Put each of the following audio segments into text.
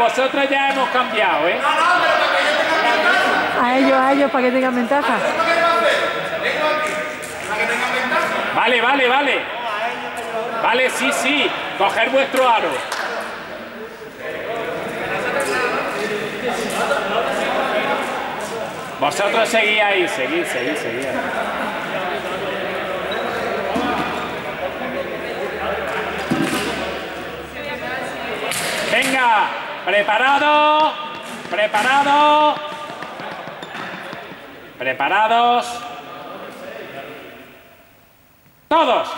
vosotros ya hemos cambiado, ¿eh? No, no, pero para que yo tenga ventaja. A ellos, para que tengan ventaja. Vengo aquí, para que tengan ventaja. Vale, vale, vale. Vale, sí, sí. Coger vuestro aro. Vosotros seguís ahí, seguís. Venga, preparados, todos.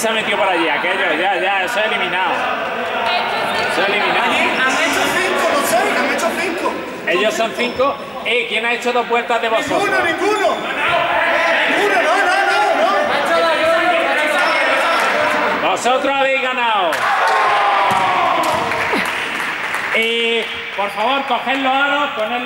Se ha metido por allí, aquello, ya, eso es eliminado. Eso es eliminado. Han hecho 5, no sé, han hecho 5. Ellos son 5. ¿Quién ha hecho 2 puertas de vosotros? Ninguno. No. Vosotros habéis ganado. Por favor, coged los aros, ponedlos.